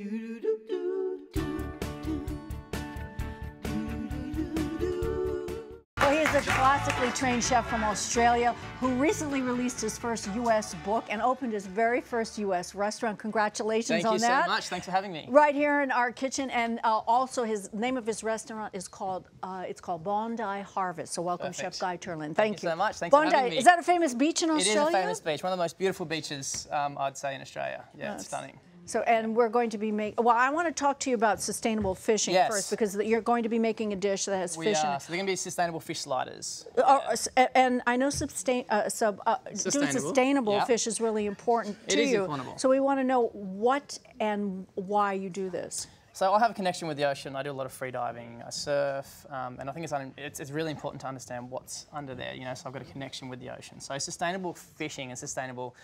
Well, he's a classically trained chef from Australia who recently released his first U.S. book and opened his very first U.S. restaurant. Congratulations on that. Thank you so much. Thanks for having me. Right here in our kitchen, and also his name of his restaurant is called Bondi Harvest. So welcome, Chef Guy Turland. Thank you so much. Thanks for having me. Is that a famous beach in Australia? It is a famous beach. One of the most beautiful beaches, I'd say, in Australia. Yeah, it's stunning. So, and we're going to be making, well, I want to talk to you about sustainable fishing first, because you're going to be making a dish that has fish in it. So they're going to be sustainable fish sliders. And I know doing sustainable fish is really important to you. It is important. So we want to know what and why you do this. So I have a connection with the ocean. I do a lot of free diving. I surf, and I think it's really important to understand what's under there. You know, so I've got a connection with the ocean. So sustainable fishing and sustainable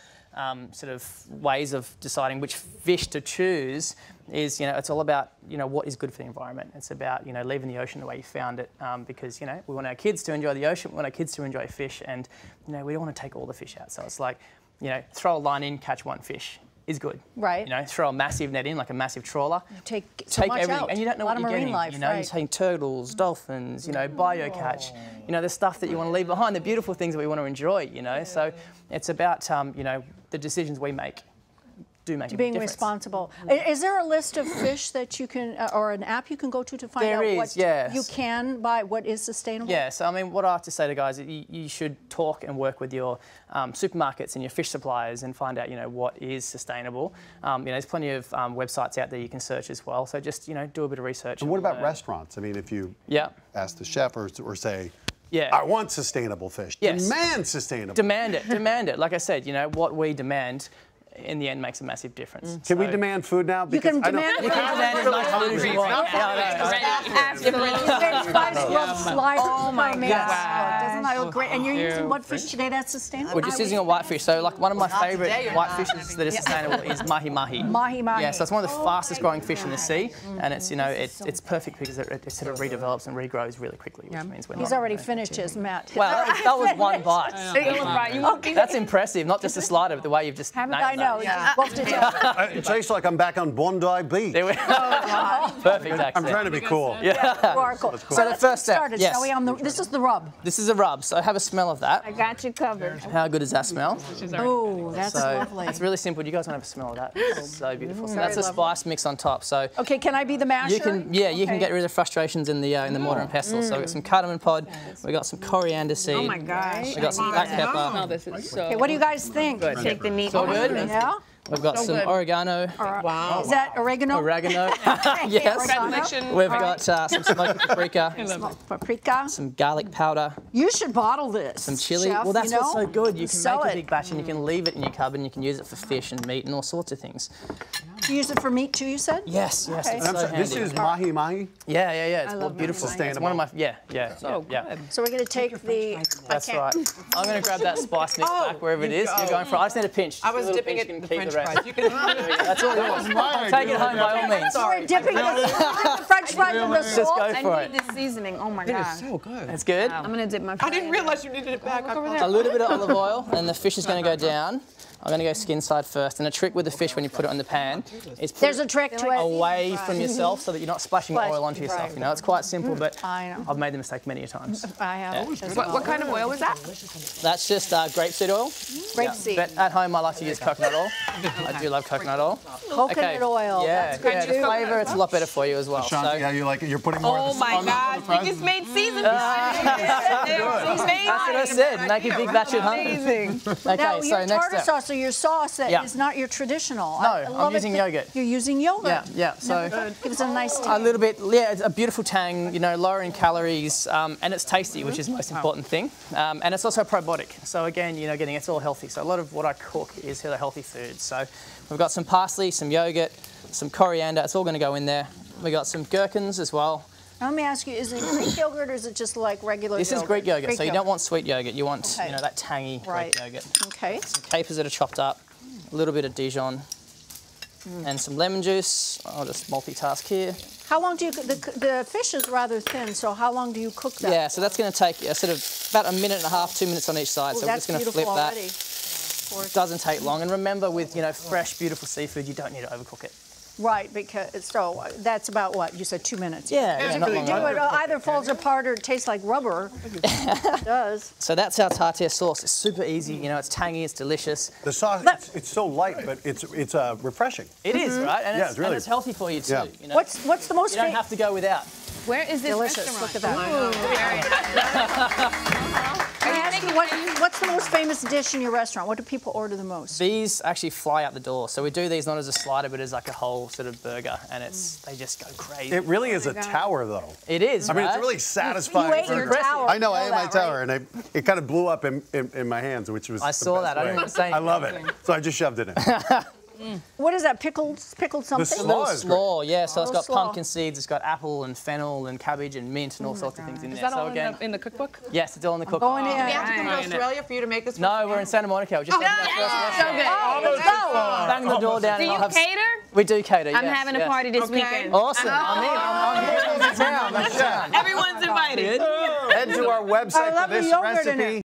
sort of ways of deciding which fish to choose is, you know, it's all about, you know, what is good for the environment. It's about, you know, leaving the ocean the way you found it, because, you know, we want our kids to enjoy the ocean. We want our kids to enjoy fish, and, you know, we don't want to take all the fish out. So it's like, you know, throw a line in, catch one fish. Is good, right? You know, throw a massive net in, like a massive trawler. You take much everything out, and you don't know what you're getting. You know, you're taking turtles, dolphins, you know, biocatch, you know, the stuff that you want to leave behind, the beautiful things that we want to enjoy. You know, so it's about you know, the decisions we make do make a big difference. Being responsible. Is there a list of fish that you can, or an app you can go to find out what you can buy, what is sustainable? Yeah, so I mean, what I have to say to guys is you should talk and work with your supermarkets and your fish suppliers and find out, you know, what is sustainable. You know, there's plenty of websites out there you can search as well. So just, you know, do a bit of research. And what about restaurants? I mean, if you ask the chef or say, I want sustainable fish. Demand sustainable. Demand it. Demand it. Like I said, you know, what we demand in the end makes a massive difference. Mm. Can we demand food now? Because you can demand oh my God. Doesn't that look great? And you're using what fish today that's sustainable? We're just using a whitefish. So like one of my favorite whitefishes that is sustainable is mahi mahi. Mahi mahi. Yeah, so it's one of the fastest growing fish in the sea. And it's, you know, it's perfect because it sort of redevelops and regrows really quickly, which means we're not. He's already finished his, Matt. Well, that was one bite. That's impressive. Not just a slider, but the way you've just nailed it. It tastes like I'm back on Bondi Beach. There we go. Oh, perfect accent. I'm trying to be cool. Cool. So the first step. Shall we? This is the rub. This is a rub. So have a smell of that. I got you covered. How good does that smell? Oh, that's lovely. It's really simple. You guys want to have a smell of that. It's so beautiful. So that's a spice mix on top. So okay, can I be the masher? You can. Yeah, you can get rid of frustrations in the mortar and pestle. So we got some cardamom pod. We got some coriander seed. Oh my gosh. We got some black pepper. This is so. Okay, what do you guys think? Take the meat. So good. Yeah. We've got some oregano. Wow. Is that oregano? Oregano. Yes. We've got some smoked paprika. Smoked paprika. Some garlic powder. You should bottle this. Some chili. Chef, well, that's what's so good. You can make a big batch and you can leave it in your cupboard and you can use it for fish and meat and all sorts of things. You use it for meat too, you said? Yes, yes. Okay. It's so handy. This is mahi mahi? Yeah, yeah, yeah. It's beautiful. It's one of my, So we're going to take the... That's right. I'm going to grab that spice mix back wherever it is. You're going for it. I just need a pinch. I was dipping it in the French fries. You can That's all that was mine. Take it home by all means. We're dipping the French fries in the salt. Just go for it. I need this seasoning. Oh my God. It is so good. It's good? I'm going to dip my fries. I didn't realize you needed it back. A little bit of olive oil and the fish is going to go down. I'm going to go skin side first, and a trick with the fish when you put it on the pan is put it away from yourself so that you're not splashing oil onto yourself. You know, it's quite simple, but I've made the mistake many a times. I have. Yeah. What kind of oil was that? That's just grapeseed oil. Grapeseed. But at home, I like to use coconut oil. I do love coconut oil. Coconut oil. Yeah, that's the flavour, it's a lot better for you as well. Ashanti, how you like it? You're putting more on the Oh my God, you just made seasoning. That's what I said. Make a big batch at home. Amazing. Okay, so next step. So your sauce that is not your traditional. No, I'm using yogurt. You're using yogurt. Yeah, yeah. So gives it a nice taste. A little bit, yeah, it's a beautiful tang, you know, lower in calories, and it's tasty, which is the most important thing. And it's also probiotic. So again, you know, getting it's all healthy. So a lot of what I cook is healthy food. So we've got some parsley, some yogurt, some coriander. It's all going to go in there. We got some gherkins as well. Now, let me ask you, is it Greek yogurt or is it just like regular yogurt? This is Greek yogurt, so you don't want sweet yogurt. You want, you know, that tangy Greek yogurt. Okay. Some capers that are chopped up, a little bit of Dijon, and some lemon juice. I'll just multitask here. How long do you, the fish is rather thin, so how long do you cook that? Yeah, so that's going to take sort of about a minute and a half, 2 minutes on each side. Ooh, so we're just going to flip that. Doesn't take long. And remember with, you know, fresh, beautiful seafood, you don't need to overcook it. Right, because it's so that's about what you said, 2 minutes. Yeah, yeah, really long. It either falls apart or it tastes like rubber. It does. So that's our tartare sauce. It's super easy. You know, it's tangy, it's delicious. The sauce, it's so light, but it's refreshing. It is, right? And, it's really, and it's healthy for you too. Yeah. You know? What's the most? You don't have to go without. Where is this delicious restaurant? Look at that. What's the most famous dish in your restaurant? What do people order the most? These actually fly out the door. So we do these not as a slider, but as like a whole sort of burger, and it's they just go crazy. It really is a tower, though. It is. I mean, it's really satisfying. You ate your tower. I know. I ate my tower, and it kind of blew up in my hands, which was. I saw that. I didn't even say anything. I love it. So I just shoved it in. What is that? Pickled something? The slaw. Yeah. So it's got pumpkin seeds. It's got apple and fennel and cabbage and mint and all sorts of things in there. Is that all in the cookbook? Yes, it's all in the cookbook. Oh, do we have to come to Australia for you to make this? No, we're in Santa Monica. Just so good. Bang the door down. Do you cater? We do cater. I'm having a party this weekend. Awesome. I'm in town. Everyone's invited. Head to our website for this recipe.